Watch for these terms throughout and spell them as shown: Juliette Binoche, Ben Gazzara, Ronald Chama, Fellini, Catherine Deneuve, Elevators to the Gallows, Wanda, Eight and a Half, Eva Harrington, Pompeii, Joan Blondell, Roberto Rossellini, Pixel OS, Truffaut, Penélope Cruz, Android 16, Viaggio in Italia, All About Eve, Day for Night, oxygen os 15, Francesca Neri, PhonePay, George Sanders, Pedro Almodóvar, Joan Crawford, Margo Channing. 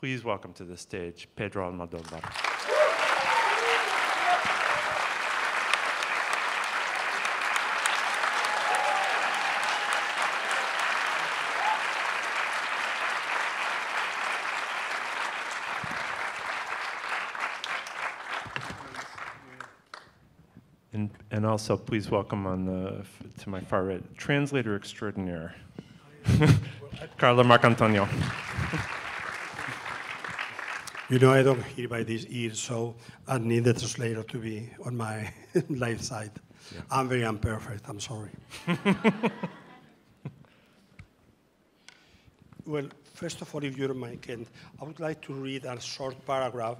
Please welcome to the stage Pedro Almodóvar. And also, please welcome on to my far right, translator extraordinaire, Carla Marcantonio. You know, I don't hear by this ear, so I need the translator to be on my live side. Yeah. I'm very imperfect, I'm sorry. Well, first of all, if you don't mind, Ken, I would like to read a short paragraph.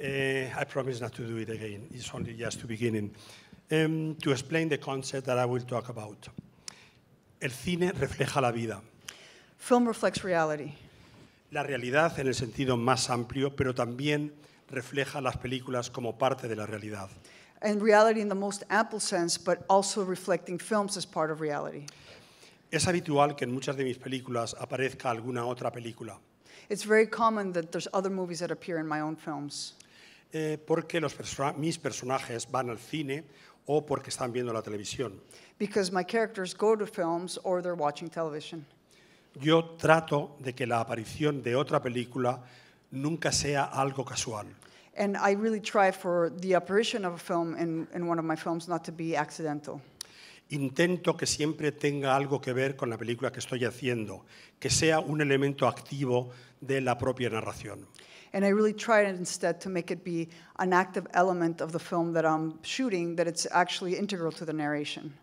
I promise not to do it again. It's only just the beginning. To explain the concept that I will talk about. El cine refleja la vida. Film reflects reality. La realidad en el sentido más amplio, pero también refleja las películas como parte de la realidad. And reality in the most ample sense, but also reflecting films as part of reality. Es habitual que en muchas de mis películas aparezca alguna otra película. It's very common that there's other movies that appear in my own films. Porque mis personajes van al cine o porque están viendo la televisión. Because my characters go to films or they're watching television. Yo trato de que la aparición de otra película nunca sea algo casual. And I really try for the apparition of a film in one of my films not to be accidental. Intento que siempre tenga algo que ver con la película que estoy haciendo, que sea un elemento activo de la propia narración. And I really tried instead to make it be an active element of the film that I'm shooting, that it's actually integral to the narration.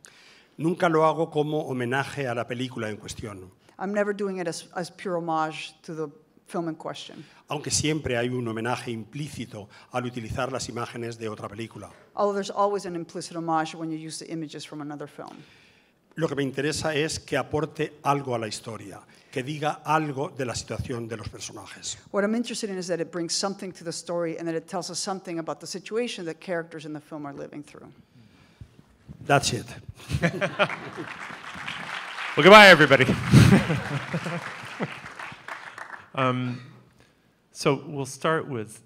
Nunca lo hago como homenaje a la película en cuestión. I'm never doing it as pure homage to the film in question. Aunque siempre hay un homenaje implícito al utilizar las imágenes de otra película. Although there's always an implicit homage when you use the images from another film. Lo que me interesa es que aporte algo a la historia, que diga algo de la situación de los personajes. What I'm interested in is that it brings something to the story and that it tells us something about the situation that characters in the film are living through. That's it. Well, goodbye, everybody. So we'll start with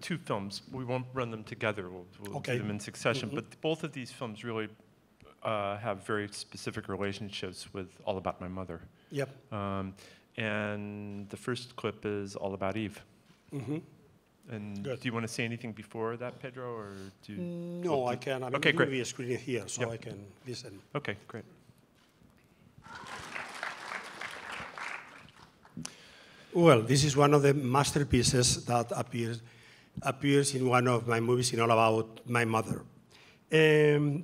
two films. We won't run them together. We'll okay. Do them in succession. Mm-hmm. But both of these films really. Have very specific relationships with All About My Mother. Yep. And the first clip is All About Eve. Mm-hmm. And good. Do you want to say anything before that, Pedro? Or do no, I can. I'm going to be a screen here, so yep. I can listen. Okay, great. Well, this is one of the masterpieces that appears in one of my movies in All About My Mother. Anyway,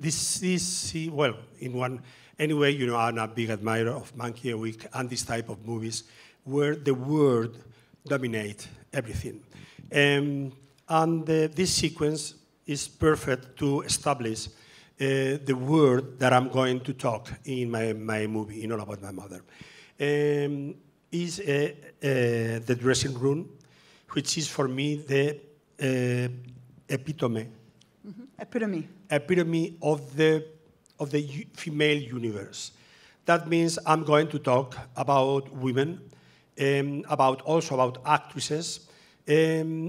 you know, I'm a big admirer of Monkey and Wick and this type of movies where the word dominates everything. This sequence is perfect to establish the word that I'm going to talk in my movie, in All About My Mother. Is the dressing room, which is for me the epitome. Mm-hmm. Epitome of the female universe. That means I'm going to talk about women, also about actresses.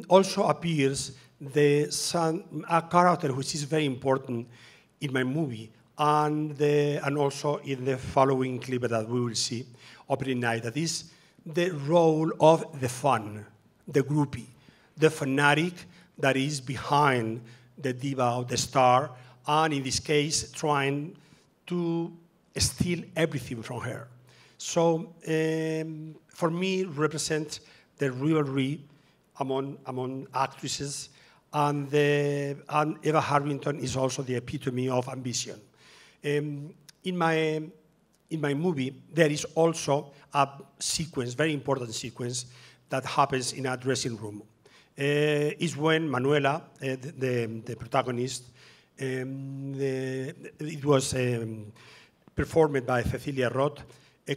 Also appears a character which is very important in my movie, and also in the following clip that we will see, Opening Night. That is the role of the fan, the groupie, the fanatic that is behind the diva, the star, and in this case, trying to steal everything from her. So, for me, represents the rivalry among actresses, and Eva Harrington is also the epitome of ambition. In my movie, there is also a sequence, very important sequence, that happens in a dressing room. Is when Manuela, the protagonist, it was performed by Cecilia Roth,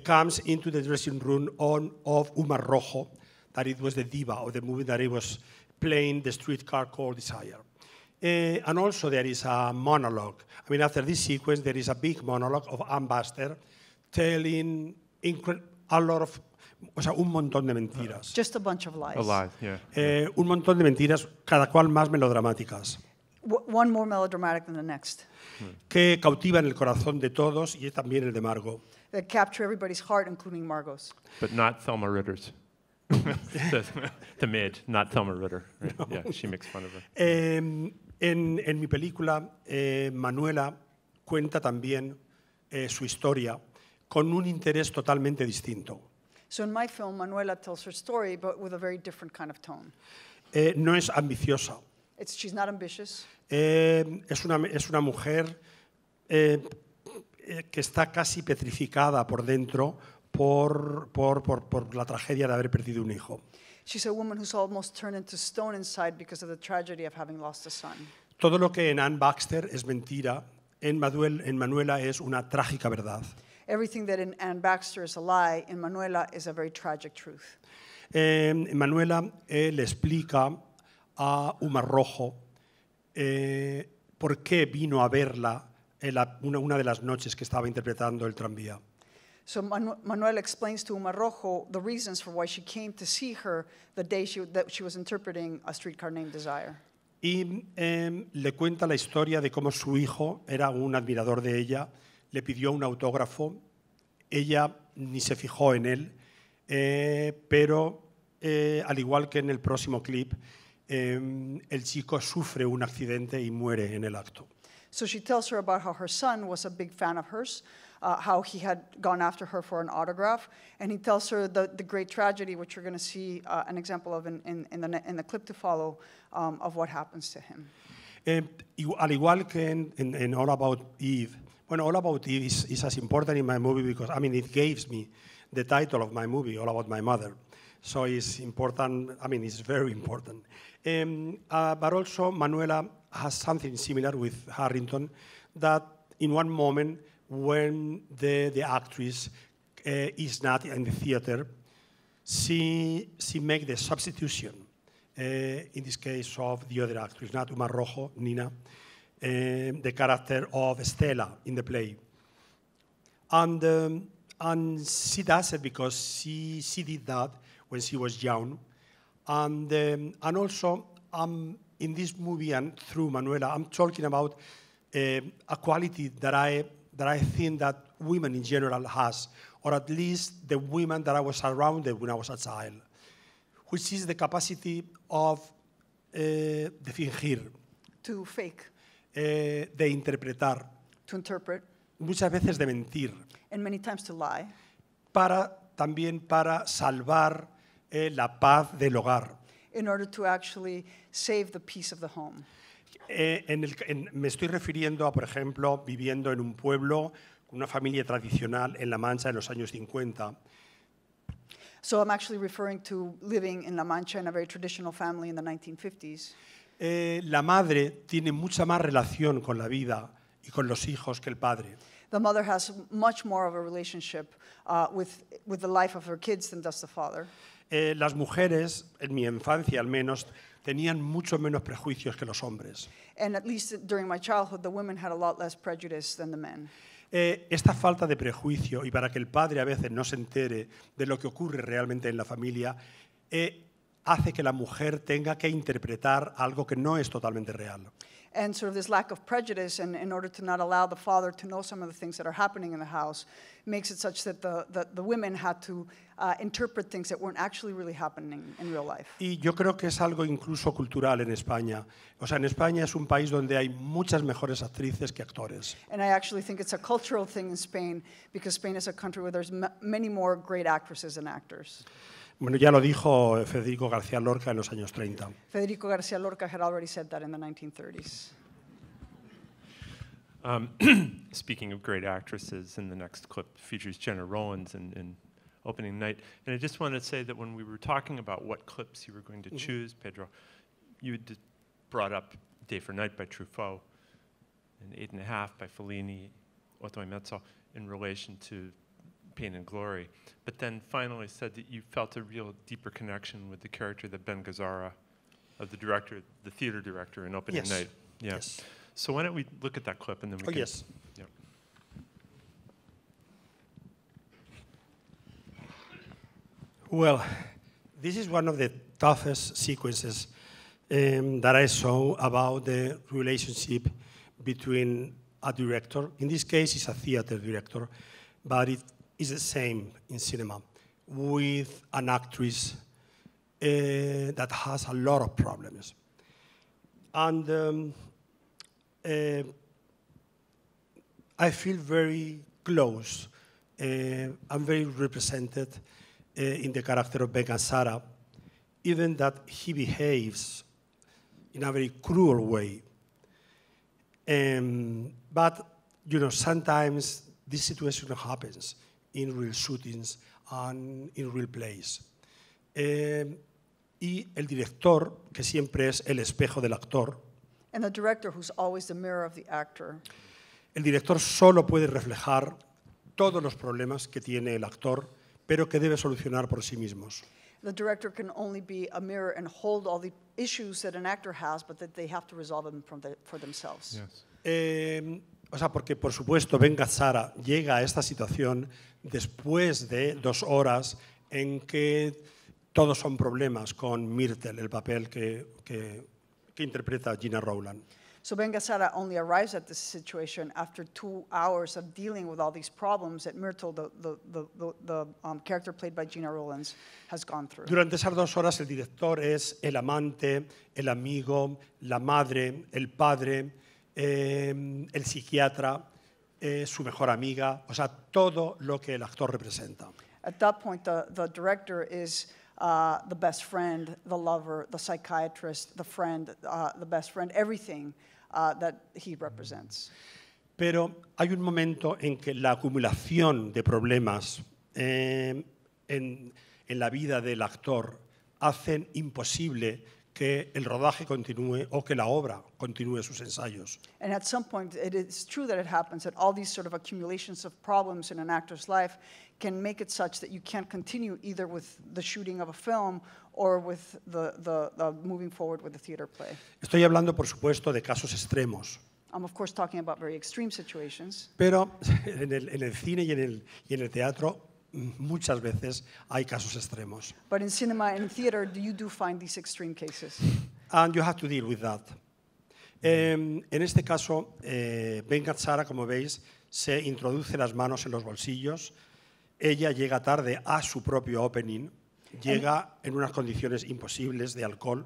comes into the dressing room of Huma Rojo, that it was the diva of the movie that it was playing the Streetcar Called Desire. And also there is a monologue. I mean, after this sequence, there is a big monologue of Anne Baxter telling a lot of, o sea, un montón de mentiras. Just a bunch of lies. A lie, yeah. Un montón de mentiras, cada cual más melodramáticas. One more melodramatic than the next. Que cautivan el corazón de todos y también el de Margot. That capture everybody's heart, including Margot's. But not Thelma Ritter's. The maid, not Thelma Ritter. Right? No. Yeah, she makes fun of her. En mi película, Manuela cuenta también su historia con un interés totalmente distinto. So in my film, Manuela tells her story, but with a very different kind of tone. No es ambiciosa. She's not ambitious. Es una mujer que está casi petrificada por dentro por la tragedia de haber perdido un hijo. She's a woman who's almost turned into stone inside because of the tragedy of having lost a son. Todo lo que en Anne Baxter es mentira, en Manuela es una trágica verdad. Everything that in Anne Baxter is a lie, in Manuela is a very tragic truth. Manuela le explica a Huma Rojo por qué vino a verla en una de las noches que estaba interpretando El tranvía. So Manuela explains to Huma Rojo the reasons for why she came to see her the day that she was interpreting A Streetcar Named Desire. Y le cuenta la historia de cómo su hijo era un admirador de ella, le pidió un autógrafo, ella ni se fijó en él, pero al igual que en el próximo clip, el chico sufre un accidente y muere en el acto. So she tells her about how her son was a big fan of hers, how he had gone after her for an autograph, and he tells her the great tragedy, which you're going to see an example of in the clip to follow, of what happens to him. Al igual que en All About Eve, bueno, All About Eve is as important in my movie because, I mean, it gives me the title of my movie, All About My Mother. So it's important, I mean, it's very important. But also, Manuela has something similar with Harrington, that in one moment when the actress is not in the theater, she makes the substitution, in this case of the other actress, not Huma Rojo, Nina, the character of Estela in the play. And she does it because she did that when she was young. And also, in this movie and through Manuela, I'm talking about a quality that I think that women in general has, or at least the women that I was surrounded when I was a child, which is the capacity of de fingir. To fake. De interpretar. To interpret. Muchas veces de mentir. And many times to lie. También para salvar la paz del hogar. In order to actually save the peace of the home. Me estoy refiriendo a, por ejemplo, viviendo en un pueblo con una familia tradicional en La Mancha en los años 50. So I'm actually referring to living in La Mancha in a very traditional family in the 1950s. La madre tiene mucha más relación con la vida y con los hijos que el padre. The mother has much more of a relationship with the life of her kids than does the father. Las mujeres, en mi infancia al menos, tenían mucho menos prejuicios que los hombres. And at least during my childhood, the women had a lot less prejudice than the men. Esta falta de prejuicio y para que el padre a veces no se entere de lo que ocurre realmente en la familia hace que la mujer tenga que interpretar algo que no es totalmente real. And sort of this lack of prejudice, and in order to not allow the father to know some of the things that are happening in the house, makes it such that the women had to interpret things that weren't actually really happening in real life. Y yo creo que es algo incluso cultural en España. O sea, en España es un país donde hay muchas mejores actrices que actores. And I actually think it's a cultural thing in Spain, because Spain is a country where there's many more great actresses than actors. Bueno, ya lo dijo Federico García Lorca en los años 30. Federico García Lorca had already said that in the 1930s. Speaking of great actresses, in the next clip features Gena Rowlands in Opening Night. And I just want to say that when we were talking about what clips you were going to choose, Pedro, you had brought up Day for Night by Truffaut and 8½ by Fellini, Otto e Mezzo, in relation to Pain and Glory, but then finally said that you felt a real deeper connection with the character that Ben Gazzara, of the director, the theater director in Opening Night. Yeah. Yes. So why don't we look at that clip and then we can... Yes. Yeah. Well, this is one of the toughest sequences that I saw about the relationship between a director, in this case it's a theater director, but it is the same in cinema, with an actress that has a lot of problems. And I feel very close. I'm very represented in the character of Ben Gazzara, even that he behaves in a very cruel way. But, you know, sometimes this situation happens in real shootings and in real plays. Y el director, que siempre es el espejo del actor. And the director, who's always the mirror of the actor. El director solo puede reflejar todos los problemas que tiene el actor, pero que debe solucionar por sí mismos. The director can only be a mirror and hold all the issues that an actor has, but that they have to resolve them for themselves. Yes. O sea, porque por supuesto Ben Gazzara llega a esta situación después de 2 horas en que todos son problemas con Myrtle, el papel que interpreta Gena Rowlands. So Ben Gazzara only arrives at this situation after 2 hours of dealing with all these problems that Myrtle, the character played by Gena Rowlands, has gone through. Durante esas 2 horas, el director es el amante, el amigo, la madre, el padre, el psiquiatra, su mejor amiga, o sea, todo lo que el actor representa. At that point, the director is the best friend, the lover, the psychiatrist, the best friend, everything that he represents. Pero hay un momento en que la acumulación de problemas en la vida del actor hacen imposible que el rodaje continúe o que la obra continúe sus ensayos. And at some point, it is true that it happens that all these sort of accumulations of problems in an actor's life can make it such that you can't continue either with the shooting of a film or with the moving forward with the theater play. Estoy hablando, por supuesto, de casos extremos. I'm of course talking about very extreme situations. Pero en el cine y en el teatro muchas veces hay casos extremos. But in cinema and theater, do you find these extreme cases? And you have to deal with that. En este caso, Ben Gazzara, como veis, se introduce las manos en los bolsillos. Ella llega tarde a su propio opening. Llega en unas condiciones imposibles de alcohol.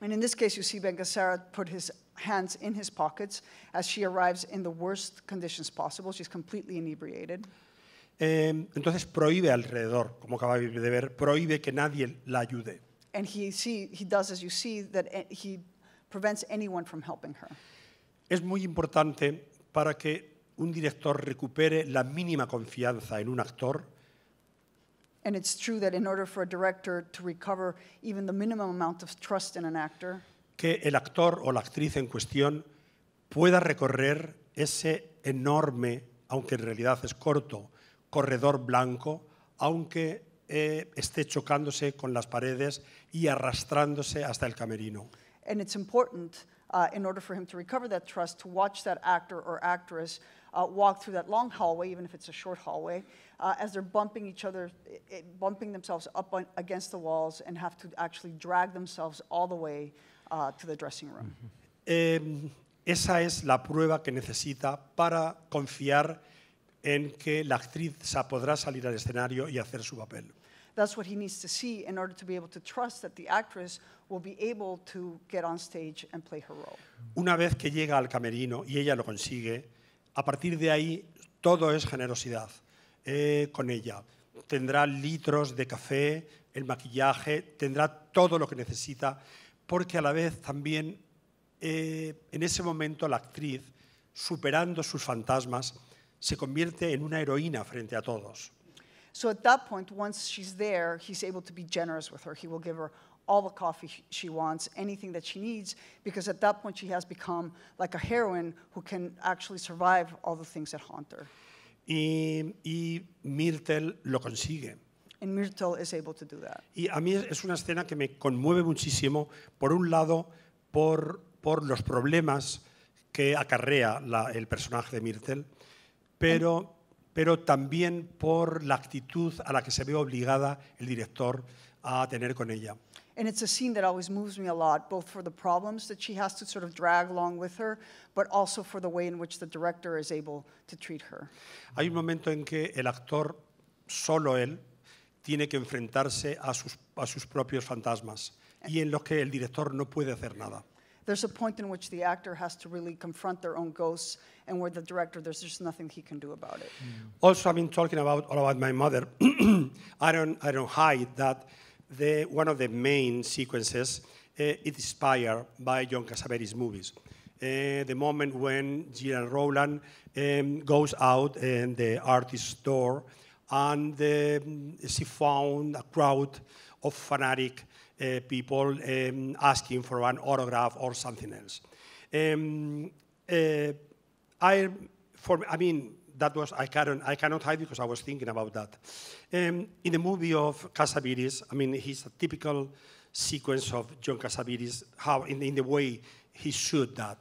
And in this case, you see Ben Gazzara put his hands in his pockets as she arrives in the worst conditions possible. She's completely inebriated. Entonces prohíbe alrededor, como acabáis de ver, prohíbe que nadie la ayude. Es muy importante para que un director recupere la mínima confianza en un actor. Que el actor o la actriz en cuestión pueda recorrer ese enorme, aunque en realidad es corto, corredor blanco, aunque esté chocándose con las paredes y arrastrándose hasta el camerino. And it's important in order for him to recover that trust to watch that actor or actress walk through that long hallway, even if it's a short hallway, as they're bumping each other, bumping themselves up against the walls and have to actually drag themselves all the way to the dressing room. Esa es la prueba que necesita para confiar en que la actriz podrá salir al escenario y hacer su papel. That's what he needs to see in order to be able to trust that the actress will be able to get on stage and play her role. Una vez que llega al camerino y ella lo consigue, a partir de ahí todo es generosidad con ella. Tendrá litros de café, el maquillaje, tendrá todo lo que necesita, porque a la vez también en ese momento la actriz, superando sus fantasmas, se convierte en una heroína frente a todos. So at that point, once she's there, he's able to be generous with her. He will give her all the coffee she wants, anything that she needs, because at that point she has become like a heroine who can actually survive all the things that haunt her. Y Myrtle lo consigue. And Myrtle is able to do that. Y a mí es una escena que me conmueve muchísimo, por un lado, por los problemas que acarrea el personaje de Myrtle, pero pero también por la actitud a la que se ve obligada el director a tener con ella. And it's a scene that always moves me a lot, both for the problems that she has to sort of drag along with her, but also for the way in which the director is able to treat her. Hay un momento en que el actor, solo él, tiene que enfrentarse a sus propios fantasmas y en los que el director no puede hacer nada. There's a point in which the actor has to really confront their own ghosts, and where the director, there's just nothing he can do about it. Also, I've been talking about All About My Mother. I don't hide that. One of the main sequences is inspired by John Cassavetes' movies. The moment when Gena Rowlands goes out in the artist's door and she found a crowd of fanatic people asking for an autograph or something else. That was, I cannot hide because I was thinking about that. In the movie of Cassavetes, he's a typical sequence of John Cassavetes, how in the way he shoot that.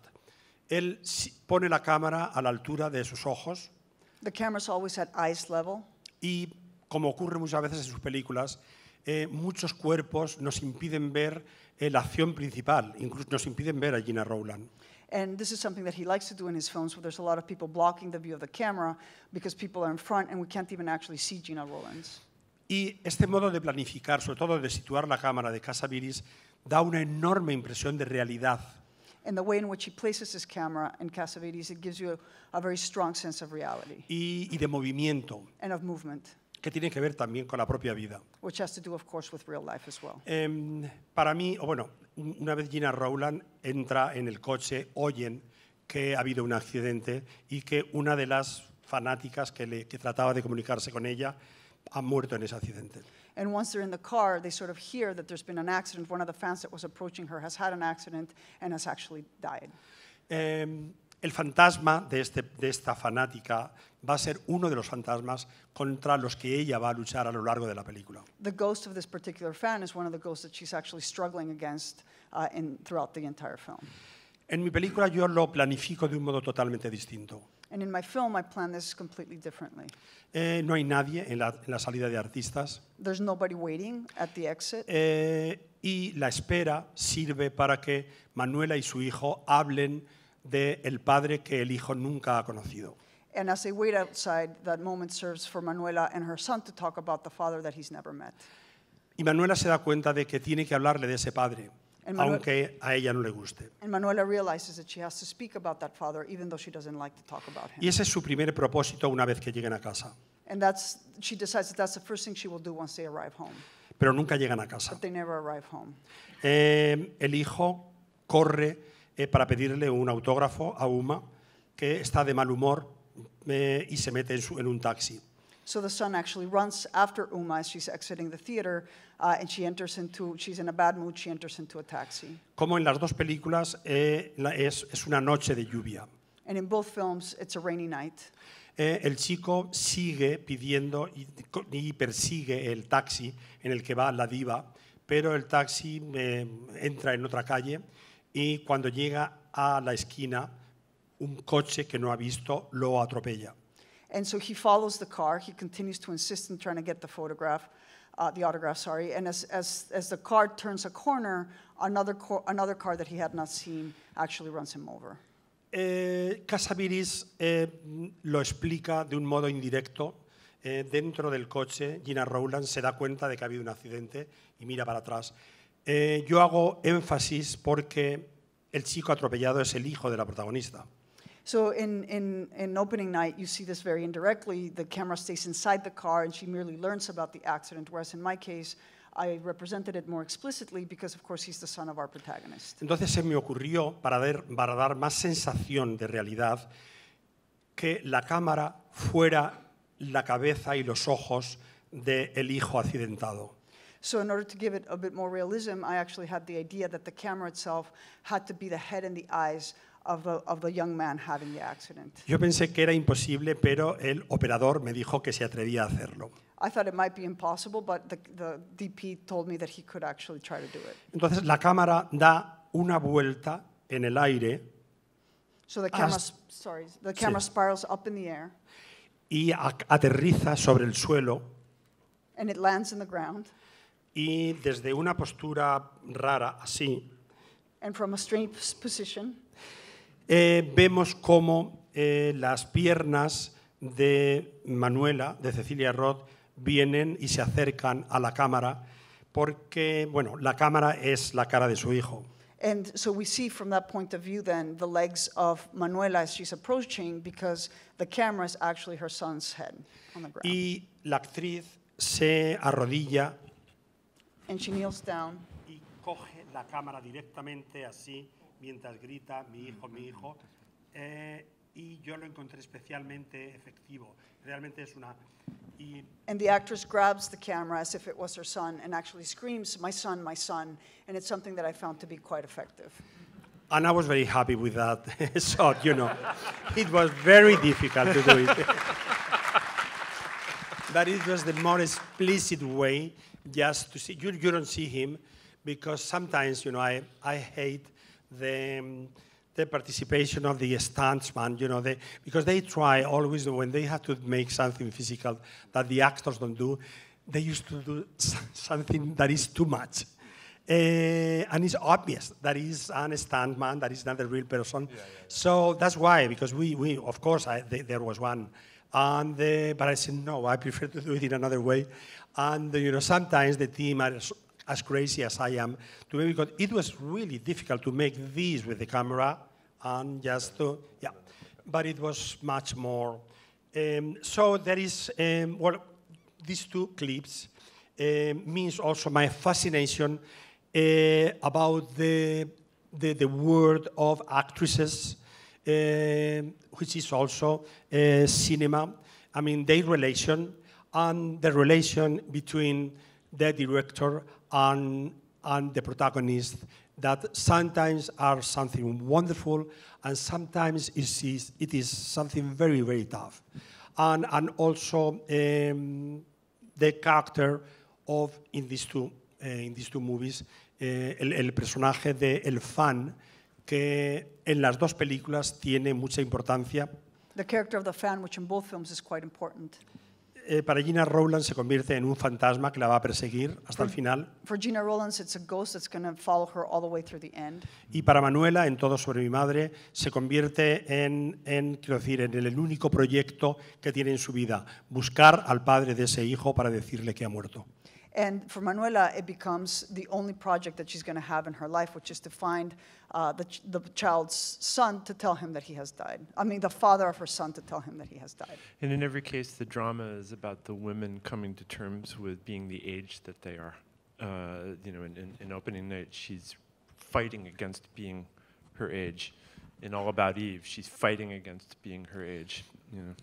Él pone la cámara a la altura de sus ojos. The camera's always at eyes level. Y como ocurre muchas veces en sus películas, muchos cuerpos nos impiden ver la acción principal, incluso nos impiden ver a Gena Rowlands. And this is something that he likes to do in his films, where there's a lot of people blocking the view of the camera because people are in front and we can't even actually see Gena Rowlands. Y este modo de planificar, sobre todo de situar la cámara de Cassavetes, da una enorme impresión de realidad. And the way in which he places his camera in Cassavetes, it gives you a very strong sense of reality. Y de movimiento. And of movement. Que tiene que ver también con la propia vida. Which has to do, of course, with real life as well. Para mí, una vez Gena Rowlands entra en el coche, oyen que ha habido un accidente y que una de las fanáticas que trataba de comunicarse con ella ha muerto en ese accidente. And once they're in the car, they sort of hear that there's been an accident. One of the fans that was approaching her has had an accident and has actually died. El fantasma de esta fanática va a ser uno de los fantasmas contra los que ella va a luchar a lo largo de la película. The ghost of this particular fan is one of the ghosts that she's actually struggling against throughout the entire film. En mi película yo lo planifico de un modo totalmente distinto. And in my film I plan this completely differently. No hay nadie en la salida de artistas. There's nobody waiting at the exit. Y la espera sirve para que Manuela y su hijo hablen del padre que el hijo nunca ha conocido. And as they wait outside, that moment serves for Manuela and her son to talk about the father that he's never met. Y Manuela se da cuenta de que tiene que hablarle de ese padre, aunque a ella no le guste. And Manuela realizes that she has to speak about that father, even though she doesn't like to talk about him. Y ese es su primer propósito una vez que lleguen a casa. And she decides that that's the first thing she will do once they arrive home. Pero nunca llegan a casa. But they never arrive home. El hijo corre para pedirle un autógrafo a Huma, que está de mal humor y se mete en un taxi. So the son actually runs after Huma as she's exiting the theater, and she's in a bad mood. She enters into a taxi. Como en las dos películas es una noche de lluvia. And in both films it's a rainy night. El chico sigue pidiendo y persigue el taxi en el que va la diva, pero el taxi entra en otra calle. Y cuando llega a la esquina, un coche que no ha visto lo atropella. And so he follows the car. He continues to insist in trying to get the autograph. And as the car turns a corner, another car that he had not seen actually runs him over. Cassavetes lo explica de un modo indirecto. Dentro del coche, Gena Rowlands se da cuenta de que ha habido un accidente y mira para atrás. Yo hago énfasis porque el chico atropellado es el hijo de la protagonista. So in Opening Night, you see this very indirectly. The camera stays inside the car, and she merely learns about the accident. Whereas in my case, I represented it more explicitly because, of course, he's the son of our protagonist. Entonces se me ocurrió para dar más sensación de realidad que la cámara fuera la cabeza y los ojos del hijo accidentado. So in order to give it a bit more realism, I actually had the idea that the camera itself had to be the head and the eyes of the young man having the accident. Yo pensé que era imposible, pero el operador me dijo que se atrevía a hacerlo. I thought it might be impossible, but the DP told me that he could actually try to do it. Entonces la cámara da una vuelta en el aire. So the camera spirals up in the air. y aterriza sobre el suelo. And it lands in the ground. Y desde una postura rara, así, and from a strange position, vemos cómo las piernas de Manuela, de Cecilia Roth, vienen y se acercan a la cámara porque, bueno, la cámara es la cara de su hijo. And so we see from that point of view then the legs of Manuela as she's approaching because the camera is actually her son's head on the ground. Y la actriz se arrodilla. And she kneels down. Y coge la cámara directamente así mientras grita mi hijo, y yo lo encontré especialmente efectivo. Realmente es una. And the actress grabs the camera as if it was her son and actually screams, my son, and it's something that I found to be quite effective. And I was very happy with that shot, you know. It was very difficult to do it. But it was the more explicit way just to see. You don't see him because sometimes, you know, I hate the participation of the stuntsman, you know, because they try always, when they have to make something physical that the actors don't do, they used to do something that is too much. And it's obvious that is an stuntman, that is not a real person. Yeah, yeah, yeah. So that's why, because we of course, there was one. And but I said, no, I prefer to do it in another way. And, you know, sometimes the team are as crazy as I am, to me, because it was really difficult to make these with the camera and just to, yeah. But it was much more. So there is, well, these two clips means also my fascination about the world of actresses, which is also cinema. I mean, their relation and the relation between the director and the protagonist, that sometimes are something wonderful and sometimes it is something very, very tough. And also the character of, in these two movies, el personaje de el fan, que en las dos películas tiene mucha importancia. The character of the fan, which in both films is quite important. Para Gena Rowlands se convierte en un fantasma que la va a perseguir hasta el final. For Gena Rowlands, it's a ghost that's going to follow her all the way through the end. Y para Manuela, en Todo sobre mi madre, se convierte en el único proyecto que tiene en su vida, buscar al padre de ese hijo para decirle que ha muerto. And for Manuela, it becomes the only project that she's going to have in her life, which is to find the child's son to tell him that he has died. I mean, the father of her son to tell him that he has died. And in every case, the drama is about the women coming to terms with being the age that they are. You know, in Opening Night, she's fighting against being her age. In All About Eve, she's fighting against being her age. You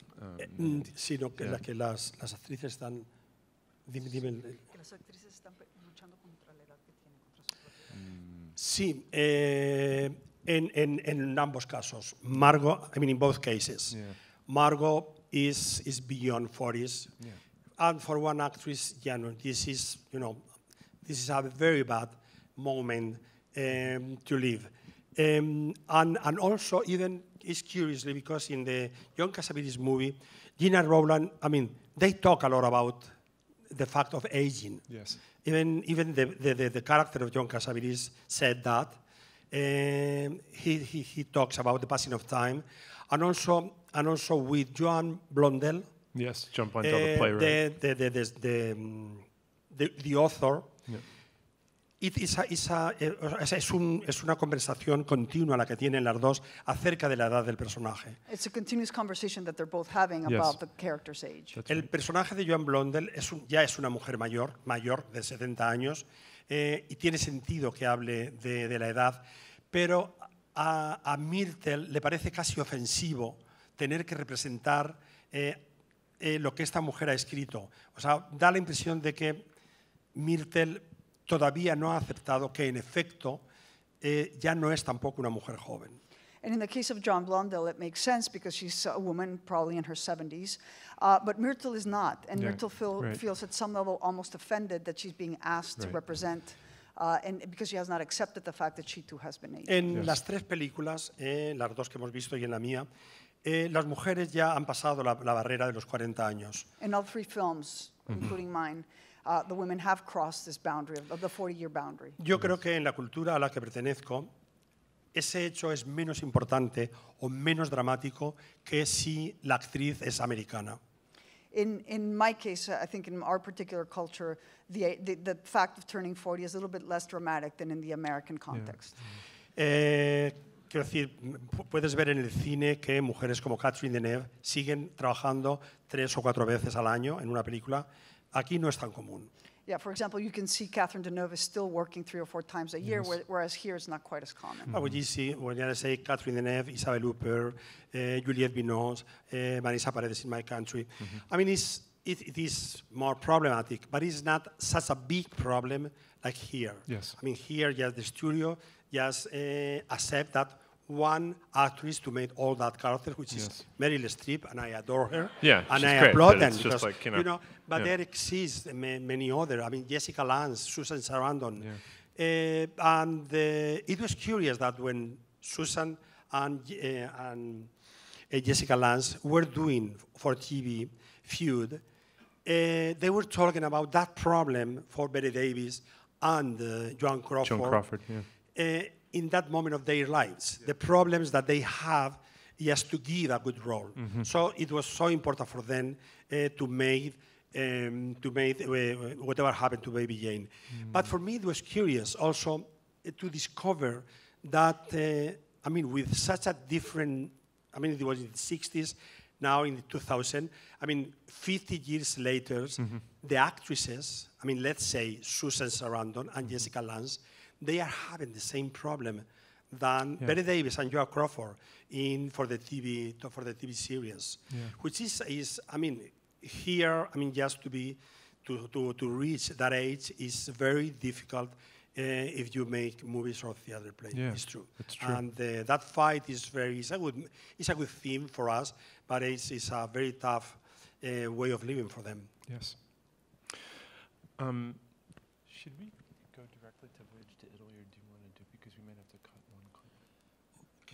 know, sino que, yeah. Que las actrices están. Dime. Las actrices están luchando contra la edad que tienen contra su propia edad. Sí, en ambos casos. Margo, I mean, in both cases. Yeah. Margo is beyond 40s. Yeah. And for one actress, yeah, no, this is a very bad moment to live. And also, even it's curiously because in the John Cassavetes movie, Gena Rowlands, I mean, they talk a lot about the fact of aging. Yes. Even the character of John Cassavetes said that. He talks about the passing of time, and also with Joan Blondell. Yes, Joan Blondell, the playwright. The author. Yeah. Es una conversación continua la que tienen las dos acerca de la edad del personaje. It's a continuous conversation that they're both having, yes, about the character's age. That's right. El personaje de Joan Blondell ya es una mujer mayor de 70 años, y tiene sentido que hable de la edad, pero a Myrtle le parece casi ofensivo tener que representar lo que esta mujer ha escrito. O sea, da la impresión de que Myrtle todavía no ha aceptado que en efecto ya no es tampoco una mujer joven. And in the case of Joan Blondell, it makes sense because she's a woman probably in her 70s, but Myrtle is not, and yeah, Myrtle feels at some level almost offended that she's being asked, right, to represent, and because she has not accepted the fact that she too has been aged. En, yes, las tres películas, las dos que hemos visto y en la mía, las mujeres ya han pasado la barrera de los 40 años. En all three films, including mine, the women have crossed this boundary of the 40-year boundary. Yo creo que en la cultura a la que pertenezco ese hecho es menos importante o menos dramático que si la actriz es americana. In my case, I think in our particular culture, the fact of turning 40 is a little bit less dramatic than in the American context. Yeah. Quiero decir, puedes ver en el cine que mujeres como Catherine Deneuve siguen trabajando 3 o 4 veces al año en una película. Aquí no es tan común. Yeah, for example, you can see Catherine Deneuve is still working 3 or 4 times a year, whereas here it's not quite as common. I would see, when I say Catherine Deneuve, Isabel Huppert, Juliette Binoche, Marisa Paredes in my country. I mean, it is more problematic, but it's not such a big problem like here. Yes. I mean, here, just the studio just accept that one actress to make all that character, which is Meryl Streep, and I adore her. Yeah, and I applaud them because, like, you know, but there exists many other. I mean, Jessica Lance, Susan Sarandon, and it was curious that when Susan and Jessica Lance were doing for TV Feud, they were talking about that problem for Bette Davis and Joan Crawford. Joan Crawford, yeah. In that moment of their lives, the problems that they have just to give a good role. So it was so important for them to make whatever happened to Baby Jane. But for me, it was curious also to discover that, I mean, with such a different, I mean, it was in the 60s, now in the 2000, I mean, 50 years later, the actresses, I mean, let's say Susan Sarandon and Jessica Lange, they are having the same problem than Bette Davis and Joan Crawford for the TV series, which is I mean here I mean just to reach that age is very difficult if you make movies or theater plays. Yeah, it's true. It's true. And that fight is a good theme for us, but it's a very tough way of living for them. Yes. Should we?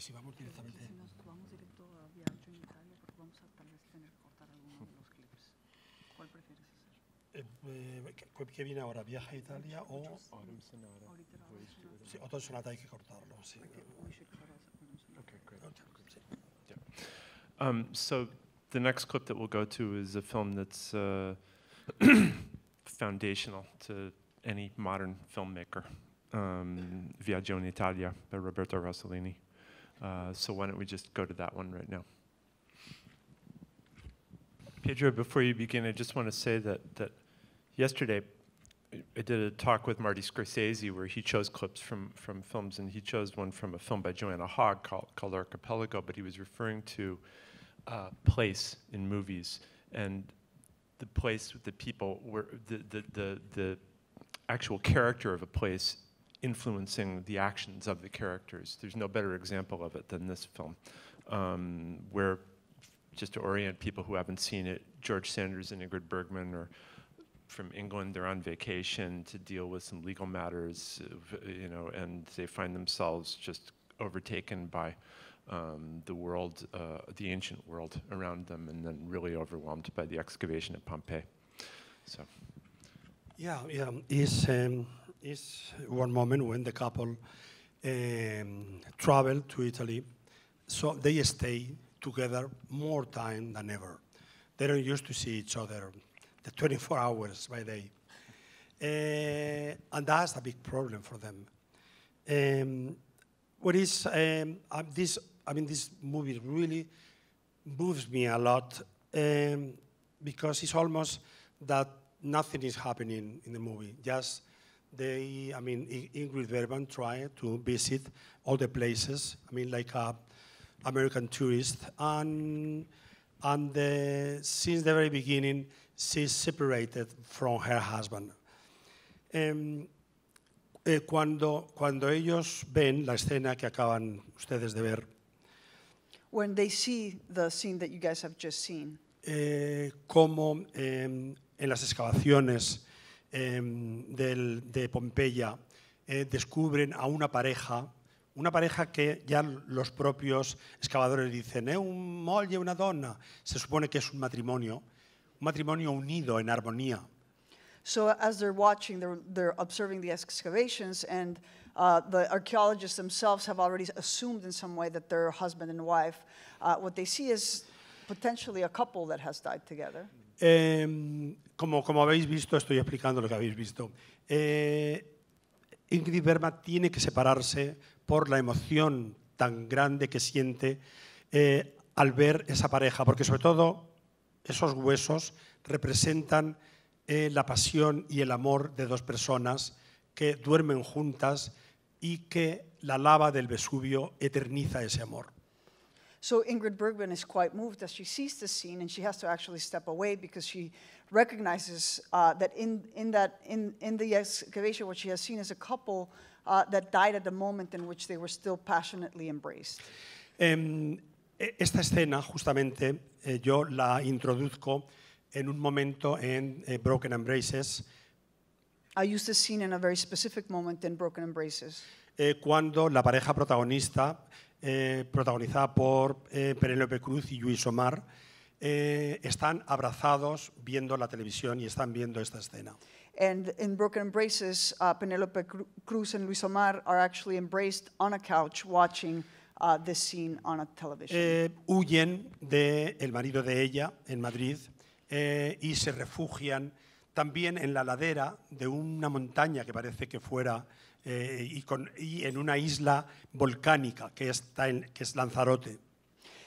Si vamos directamente. Si nos vamos directo a Viaggio in Italia, porque vamos a tal vez tener que cortar alguno de los clips. ¿Cuál prefieres hacer? ¿Qué viene ahora? ¿Viaja a Italia o...? Sí, Autumn Sonata hay que cortarlo. Sí. Okay, great. Yeah. So the next clip that we'll go to is a film that's foundational to any modern filmmaker. Viaggio in Italia by Roberto Rossellini. So why don't we just go to that one right now. Pedro, before you begin, I just want to say that yesterday I did a talk with Marty Scorsese where he chose clips from films, and he chose one from a film by Joanna Hogg called Archipelago, but he was referring to place in movies, and the place with the people, where the actual character of a place influencing the actions of the characters. There's no better example of it than this film, where, just to orient people who haven't seen it, George Sanders and Ingrid Bergman are from England. They're on vacation to deal with some legal matters, you know, and they find themselves just overtaken by the world, the ancient world around them, and then really overwhelmed by the excavation at Pompeii. So. Yeah, it's one moment when the couple travel to Italy, so they stay together more time than ever. They don't used to see each other the 24 hours by day. And that's a big problem for them. What is, this movie really moves me a lot because it's almost that nothing is happening in the movie. Just they, I mean, Ingrid Bergman tried to visit all the places. I mean, like a American tourist. And since the very beginning, she's separated from her husband. Cuando ellos ven la escena que acaban ustedes de ver. When they see the scene that you guys have just seen. Como en las excavaciones de Pompeya descubren a una pareja, Una pareja que ya los propios excavadores dicen, un uomo e una donna. Se supone que es un matrimonio unido en armonía. So as they're watching, they're observing the excavations, and the archaeologists themselves have already assumed in some way that they're husband and wife. What they see is potentially a couple that has died together. Como habéis visto, estoy explicando lo que habéis visto. Ingrid Bergman tiene que separarse por la emoción tan grande que siente al ver esa pareja, porque sobre todo esos huesos representan la pasión y el amor de dos personas que duermen juntas y que la lava del Vesubio eterniza ese amor. So Ingrid Bergman is quite moved as she sees this scene, and she has to actually step away because she recognizes that in the excavation what she has seen is a couple that died at the moment in which they were still passionately embraced. Esta escena justamente yo la introduzco en un momento en Broken Embraces. I used this scene in a very specific moment in Broken Embraces. Cuando la pareja protagonista protagonizada por Penélope Cruz y Lluís Homar, están abrazados viendo la televisión y están viendo esta escena. And in Broken Embraces, Penélope Cruz and Lluís Homar are actually embraced on a couch watching this scene on a television. Huyen del marido de ella en Madrid y se refugian también en la ladera de una montaña que parece que fuera y en una isla volcánica que es Lanzarote.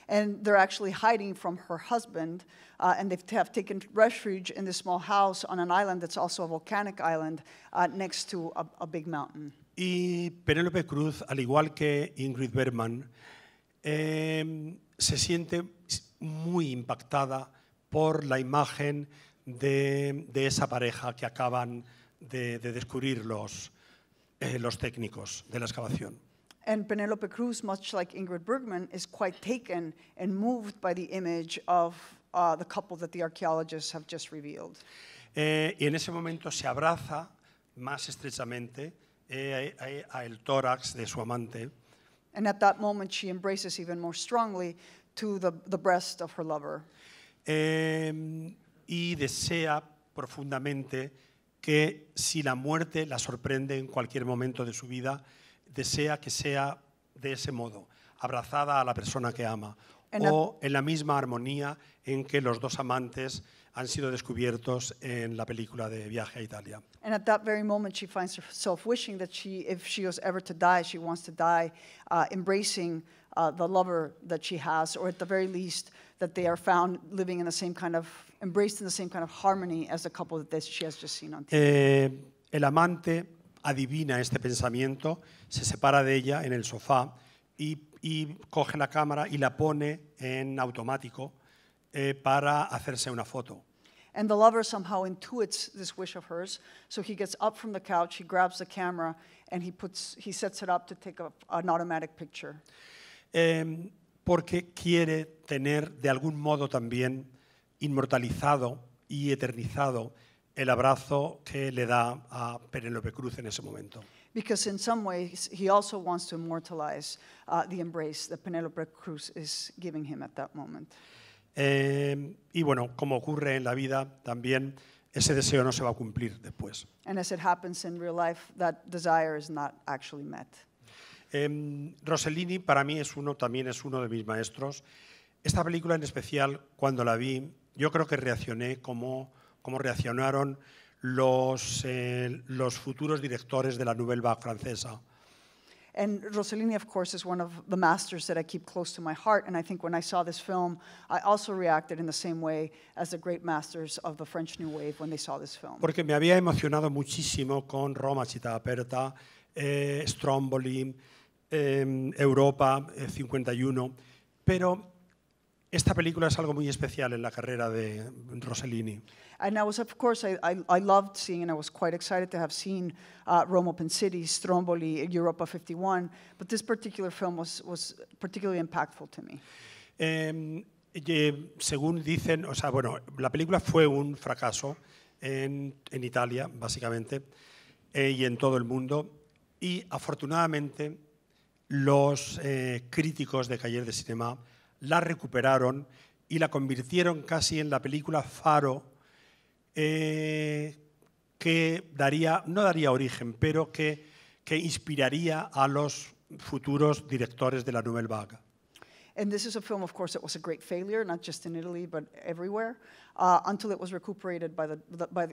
And they're actually hiding from her husband, and they have taken refuge in this small house on an island that's also a volcanic island next to a big mountain. Y Penélope Cruz, al igual que Ingrid Bergman, se siente muy impactada por la imagen de esa pareja que acaban de descubrir los técnicos de la excavación. And Penelope Cruz, much like Ingrid Bergman, is quite taken and moved by the image of the couple that the archaeologists have just revealed. Y en ese momento se abraza más estrechamente a el tórax de su amante. And at that moment she embraces even more strongly to the breast of her lover. Y desea profundamente que si la muerte la sorprende en cualquier momento de su vida, desea que sea de ese modo, abrazada a la persona que ama, o en la misma armonía en que los dos amantes han sido descubiertos en la película de Viaje a Italia. And at that very moment she finds herself wishing that if she was ever to die, she wants to die embracing the lover that she has, or at the very least that they are found living in the same kind of, embraced in the same kind of harmony as the couple that she has just seen on TV. El amante adivina este pensamiento, se separa de ella en el sofá y coge la cámara y la pone en automático para hacerse una foto. And the lover somehow intuits this wish of hers, so he gets up from the couch, he grabs the camera, and he sets it up to take an automatic picture. Porque quiere tener de algún modo también inmortalizado y eternizado el abrazo que le da a Penélope Cruz en ese momento. Because in some ways he also wants to immortalize the embrace that Penélope Cruz is giving him at that moment. Y bueno, como ocurre en la vida también, ese deseo no se va a cumplir después. And as it happens in real life, that desire is not actually met. Rossellini para mí también es uno de mis maestros. Esta película en especial, cuando la vi, yo creo que reaccioné como reaccionaron los futuros directores de la Nouvelle Vague francesa. And Rossellini, of course, is one of the masters that I keep close to my heart, and I think when I saw this film, I also reacted in the same way as the great masters of the French New Wave when they saw this film. Porque me había emocionado muchísimo con Roma, Città Aperta, Stromboli, Europa 51, pero esta película es algo muy especial en la carrera de Rossellini. And I was, of course, I loved seeing, and I was quite excited to have seen Roma, Pompeii, Stromboli, Europa 51, but this particular film was particularly impactful to me. Según dicen, o sea, bueno, la película fue un fracaso en Italia, básicamente, y en todo el mundo, y afortunadamente los críticos de Cahiers du Cinéma la recuperaron y la convirtieron casi en la película faro que daría, no daría origen, pero que inspiraría a los futuros directores de la Nouvelle Vague. And this is a film, of course, that was a great failure, not just in Italy, but everywhere, until it was recuperated by the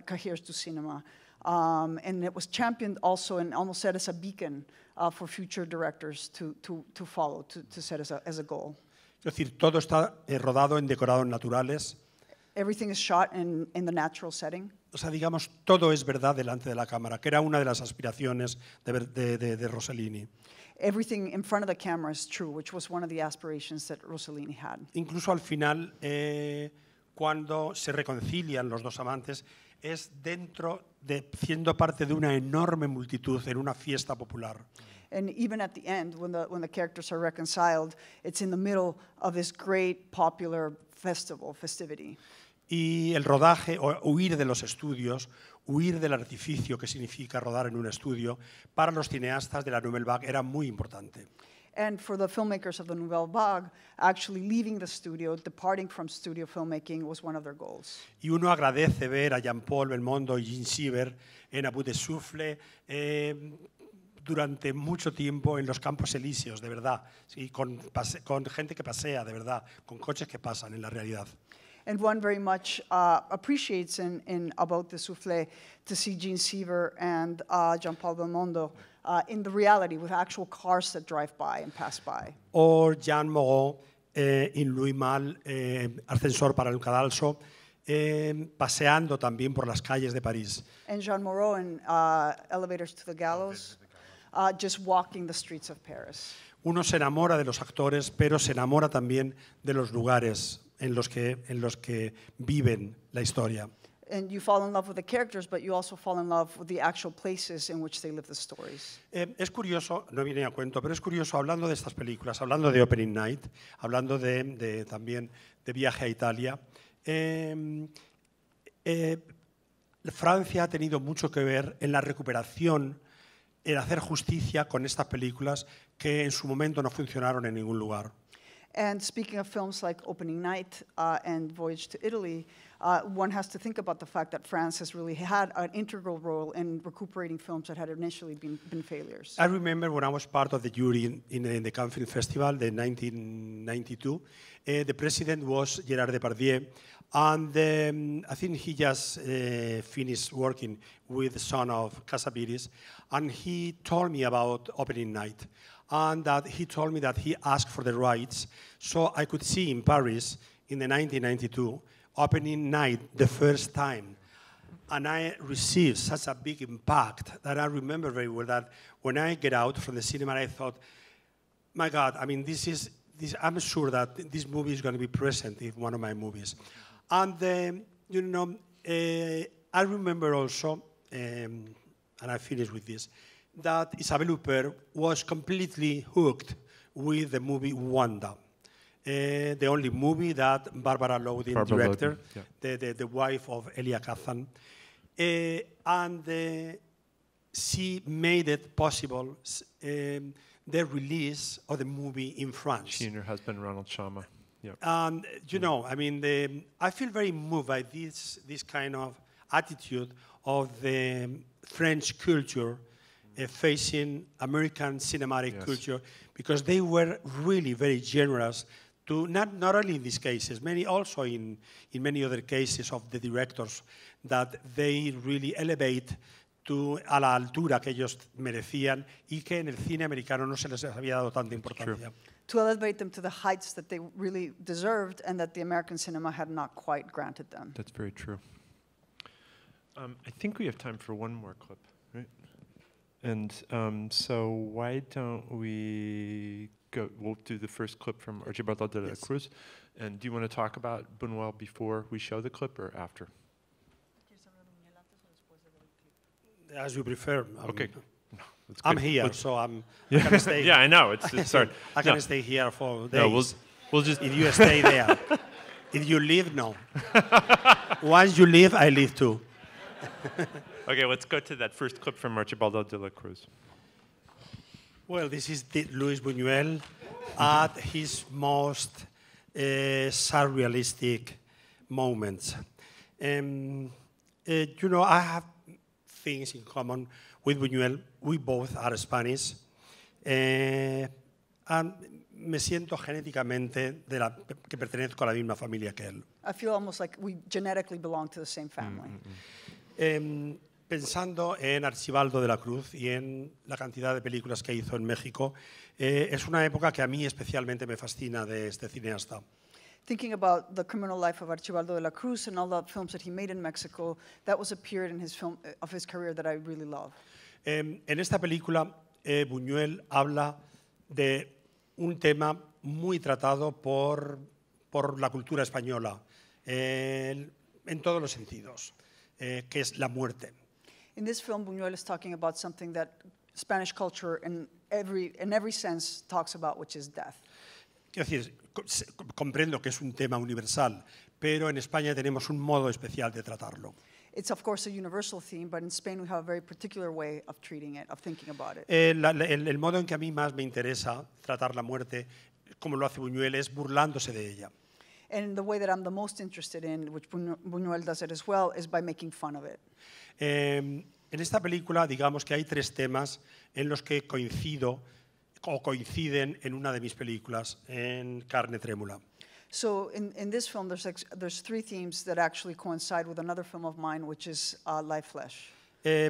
Cahiers du Cinéma. And it was championed also and almost set as a beacon for future directors to follow, to set as a goal. Es decir, todo está rodado en decorados naturales. Everything is shot in the natural setting. O sea, digamos, todo es verdad delante de la cámara, que era una de las aspiraciones de Rossellini. Everything in front of the camera is true, which was one of the aspirations that Rossellini had. Incluso al final, cuando se reconcilian los dos amantes, es dentro de siendo parte de una enorme multitud en una fiesta popular. And even at the end, when the characters are reconciled, it's in the middle of this great popular festivity. Y el rodaje, o huir de los estudios, huir del artificio que significa rodar en un estudio, para los cineastas de la Nouvelle Vague era muy importante. And for the filmmakers of the Nouvelle Vague, actually leaving the studio, departing from studio filmmaking was one of their goals. Y uno agradece ver a Jean-Paul Belmondo y Jean Sieber en A Bout de Souffle durante mucho tiempo en los Campos Elíseos, de verdad, sí, con gente que pasea, de verdad, con coches que pasan en la realidad. And one very much appreciates in About the Souffle to see Jean Sieber and Jean-Paul Belmondo in the reality with actual cars that drive by and pass by. Or Jean Moreau in Louis Malle, Ascensor para el Cadalso, paseando también por las calles de París. And Jean Moreau in Elevators to the Gallows, just walking the streets of Paris. Uno se enamora de los actores, pero se enamora también de los lugares en los que viven la historia. And you fall in love with the characters, but you also fall in love with the actual places in which they live the stories. Es curioso, no viene a cuento, pero es curioso, hablando de estas películas, hablando de Opening Night, hablando de también de Viaje a Italia, Francia ha tenido mucho que ver en la recuperación, en hacer justicia con estas películas que en su momento no funcionaron en ningún lugar. And speaking of films like Opening Night and Voyage to Italy, one has to think about the fact that France has really had an integral role in recuperating films that had initially been failures. I remember when I was part of the jury in the Cannes Film Festival in 1992, the president was Gérard Depardieu, and I think he just finished working with the son of Cassavetes, and he told me about Opening Night. And that he told me that he asked for the rights, so I could see in Paris in the 1992 Opening Night the first time, and I received such a big impact that I remember very well that when I get out from the cinema, I thought, my God, I mean, this. I'm sure that this movie is going to be present in one of my movies, and you know, I remember also, and I finish with this, that Isabelle Huppert was completely hooked with the movie Wanda, the only movie that Barbara Loudin, director, yeah. the wife of Elia Kazan, and she made it possible the release of the movie in France. She and her husband Ronald Chama. Yeah. And you know, I mean, I feel very moved by this kind of attitude of the French culture facing American cinematic culture, because they were really very generous to not only in these cases, many also in many other cases of the directors that they really elevate to a la altura que ellos merecían y que en el cine americano no se les había dado tanta importancia. To elevate them to the heights that they really deserved and that the American cinema had not quite granted them. That's very true. I think we have time for one more clip, right? And so why don't we go, we'll do the first clip from Archibald de la Cruz. And do you want to talk about Buñuel before we show the clip or after? As you prefer. Okay. No, I'm here, so I'm I can stay. Yeah, I know, it's hard. I can stay here for days. No, we'll just if you stay there. If you leave, no. Once you leave, I leave too. Okay, let's go to that first clip from Archibald de la Cruz. Well, this is Luis Buñuel at his most surrealistic moments. You know, I have things in common with Buñuel. We both are Spanish. And me siento genéticamente de la que pertenezco a la misma familia que él. I feel almost like we genetically belong to the same family. Pensando en Archibaldo de la Cruz y en la cantidad de películas que hizo en México, es una época que a mí especialmente me fascina de este cineasta. Thinking about the criminal life of Archibaldo de la Cruz and all the films that he made in Mexico, that was a period in his film of his career that I really love. En esta película, Buñuel habla de un tema muy tratado por la cultura española, en todos los sentidos, que es la muerte. In this film, Buñuel is talking about something that Spanish culture, in every sense, talks about, which is death. Quiero decir, comprendo que es un tema universal, pero en España tenemos un modo especial de tratarlo. It's of course a universal theme, but in Spain we have a very particular way of treating it, of thinking about it. El modo en que a mí más me interesa tratar la muerte, como lo hace Buñuel, es burlándose de ella. And the way that I'm the most interested in, which Buñuel does it as well, is by making fun of it. En esta película, digamos que hay tres temas en los que coincido o coinciden en una de mis películas, en Carne Trémula. So in this film, there's three themes that actually coincide with another film of mine, which is Live Flesh.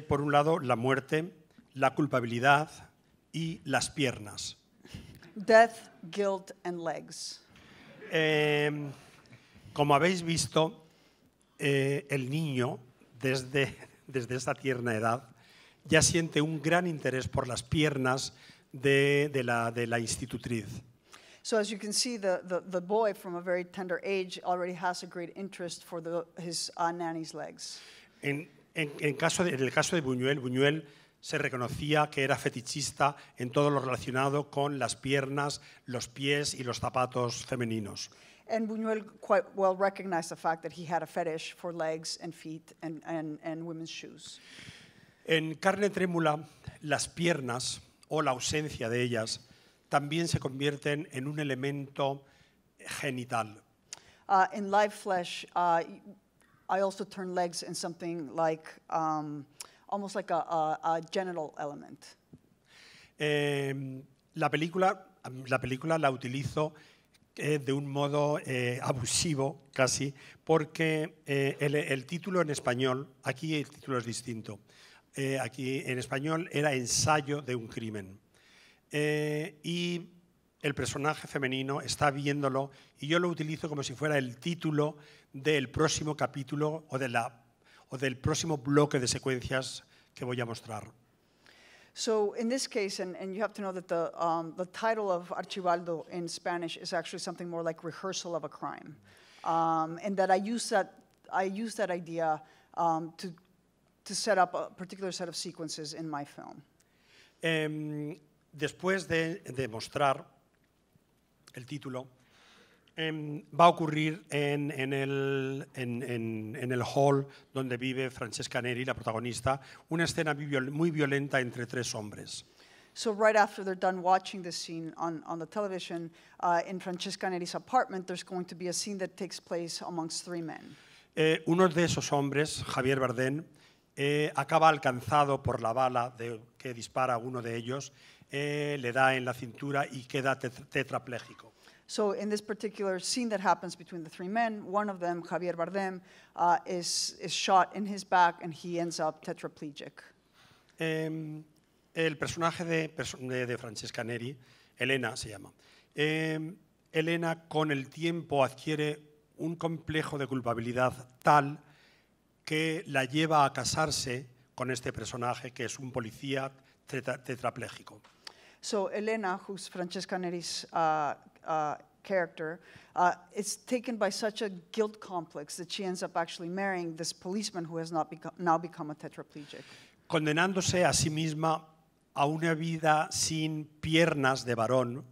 Por un lado, la muerte, la culpabilidad y las piernas. Death, guilt, and legs. Como habéis visto, el niño, desde esta tierna edad, ya siente un gran interés por las piernas de la institutriz. So as you can see, the boy from a very tender age already has a great interest for his nanny's legs. En el caso de Buñuel se reconocía que era fetichista en todo lo relacionado con las piernas, los pies y los zapatos femeninos. And Buñuel quite well recognized the fact that he had a fetish for legs and feet and women's shoes. En Carne Trémula, las piernas o la ausencia de ellas también se convierten en un elemento genital. In Live Flesh, I also turn legs in something like, almost like a genital element. La película la utilizo de un modo abusivo casi, porque el título en español, aquí el título es distinto, aquí en español era Ensayo de un crimen. Y el personaje femenino está viéndolo y yo lo utilizo como si fuera el título del próximo capítulo o del próximo bloque de secuencias que voy a mostrar. So in this case, and you have to know that the title of Archibaldo in Spanish is actually something more like rehearsal of a crime, and that I use that idea to set up a particular set of sequences in my film. Después de mostrar el título, va a ocurrir en el hall donde vive Francesca Neri, la protagonista, una escena muy violenta entre tres hombres. So right after they're done watching this scene on the television, in Francesca Neri's apartment, there's going to be a scene that takes place amongst three men. Uno de esos hombres, Javier Bardem, acaba alcanzado por la bala que dispara uno de ellos, le da en la cintura y queda tetrapléjico. So in this particular scene that happens between the three men, one of them, Javier Bardem, is shot in his back and he ends up tetraplegic. El personaje de Francesca Neri, Elena se llama. Elena con el tiempo adquiere un complejo de culpabilidad tal que la lleva a casarse con este personaje, que es un policía tetrapléjico. So Elena, who's Francesca Neri's character, is taken by such a guilt complex that she ends up actually marrying this policeman who has now become a tetraplegic. Condenándose a sí misma a una vida sin piernas de varón.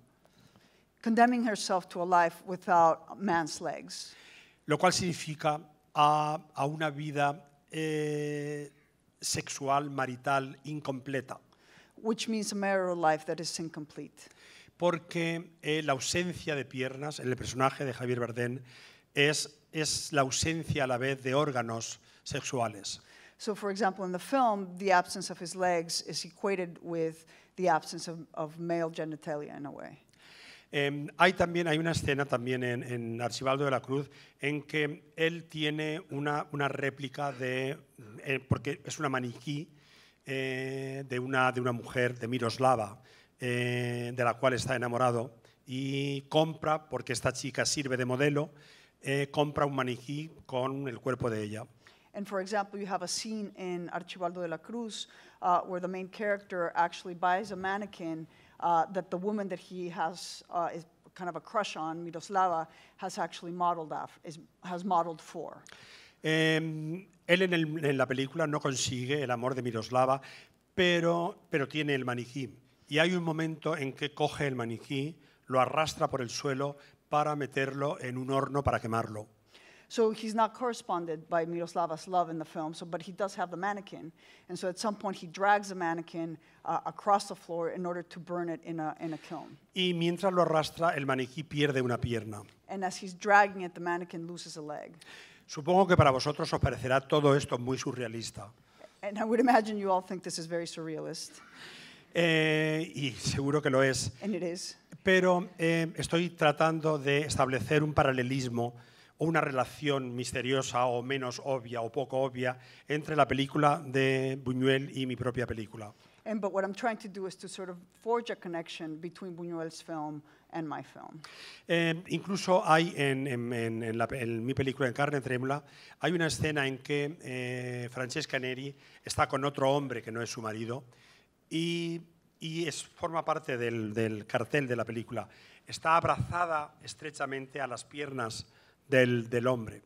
Condemning herself to a life without man's legs. Lo cual significa a una vida sexual, marital, incompleta. which means a marrow life that is incomplete. Porque la ausencia de piernas en el personaje de Javier Bardem es la ausencia a la vez de órganos sexuales. So, for example, in the film, the absence of his legs is equated with the absence of male genitalia in a way. Hay una escena también en Archibaldo de la Cruz en que él tiene una réplica de porque es una maniquí de una mujer de Miroslava de la cual está enamorado y compra porque esta chica sirve de modelo compra un maniquí con el cuerpo de ella. And for example, you have a scene in Archibaldo de la Cruz where the main character actually buys a mannequin. That the woman that he has is kind of a crush on, Miroslava, has actually modeled after, has modeled for. Él en la película no consigue el amor de Miroslava, pero tiene el maniquí. Y hay un momento en que coge el maniquí, lo arrastra por el suelo para meterlo en un horno para quemarlo. So he's not corresponded by Miroslava's love in the film, but he does have the mannequin. And so at some point he drags the mannequin across the floor in order to burn it in a kiln. Y mientras lo arrastra, el maniquí pierde una pierna. And as he's dragging it, the mannequin loses a leg. Supongo que para vosotros os parecerá todo esto muy surrealista. And I would imagine you all think this is very surrealist. Y seguro que lo es. And it is. Pero estoy tratando de establecer un paralelismo o una relación misteriosa o menos obvia o poco obvia entre la película de Buñuel y mi propia película. But what I'm trying to do is to sort of forge a connection between Buñuel's film and my film. Incluso hay en mi película En carne trémula hay una escena en que Francesca Neri está con otro hombre que no es su marido y forma parte del cartel de la película. Está abrazada estrechamente a las piernas del hombre.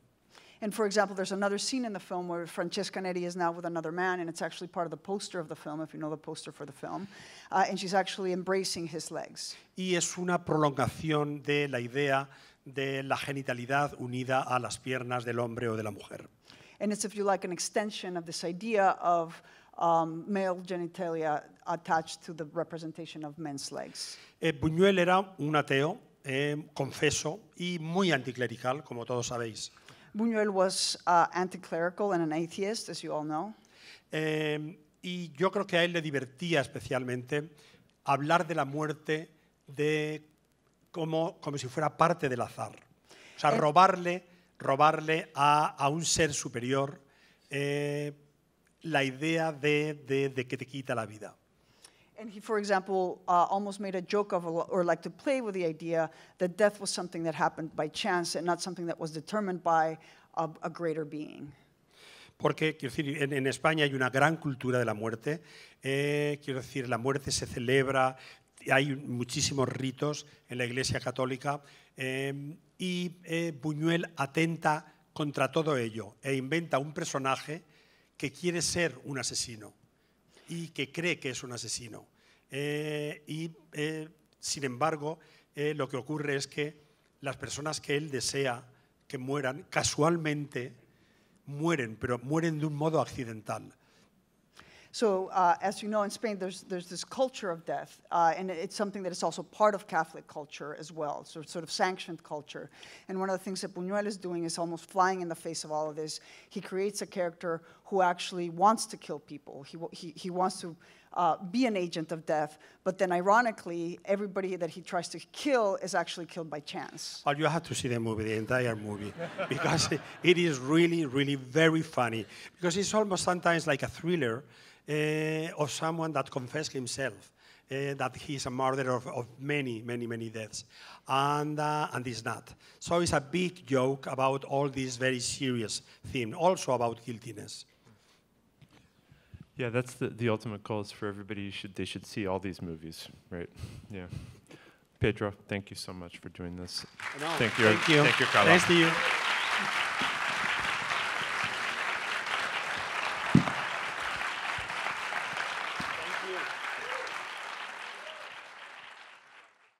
And for example, there's another scene in the film where Francesca Neri is now with another man, and it's actually part of the poster of the film, if you know the poster for the film, and she's actually embracing his legs. Y es una prolongación de la idea de la genitalidad unida a las piernas del hombre o de la mujer. And it's, if you like, an extension of this idea of male genitalia attached to the representation of men's legs. Buñuel era un ateo. Confeso y muy anticlerical, como todos sabéis. Buñuel was anticlerical and an atheist, as you all know. Y yo creo que a él le divertía especialmente hablar de la muerte como si fuera parte del azar. O sea, robarle a un ser superior la idea de que te quita la vida. And he, for example, almost made a joke of, or like to play with the idea that death was something that happened by chance and not something that was determined by a greater being. Porque, quiero decir, en España hay una gran cultura de la muerte. Quiero decir, la muerte se celebra, hay muchísimos ritos en la Iglesia Católica y Buñuel atenta contra todo ello e inventa un personaje que quiere ser un asesino y que cree que es un asesino. Sin embargo, lo que ocurre es que las personas que él desea que mueran, casualmente mueren, pero mueren de un modo accidental. So, as you know, in Spain, there's this culture of death, and it's something that is also part of Catholic culture as well, so it's sort of sanctioned culture. And one of the things that Buñuel is doing is almost flying in the face of all of this. He creates a character who actually wants to kill people. He wants to be an agent of death, but then ironically, everybody that he tries to kill is actually killed by chance. Well, you have to see the movie, the entire movie, because it is really, really very funny. Because it's almost sometimes like a thriller, of someone that confessed himself that he is a murderer of many, many, many deaths, and is not. So it's a big joke about all these very serious themes, also about guiltiness. Yeah, that's the ultimate goal is for everybody. They should see all these movies, right? Yeah. Pedro, thank you so much for doing this. No, thank you. Thank you, Carla. Nice to you.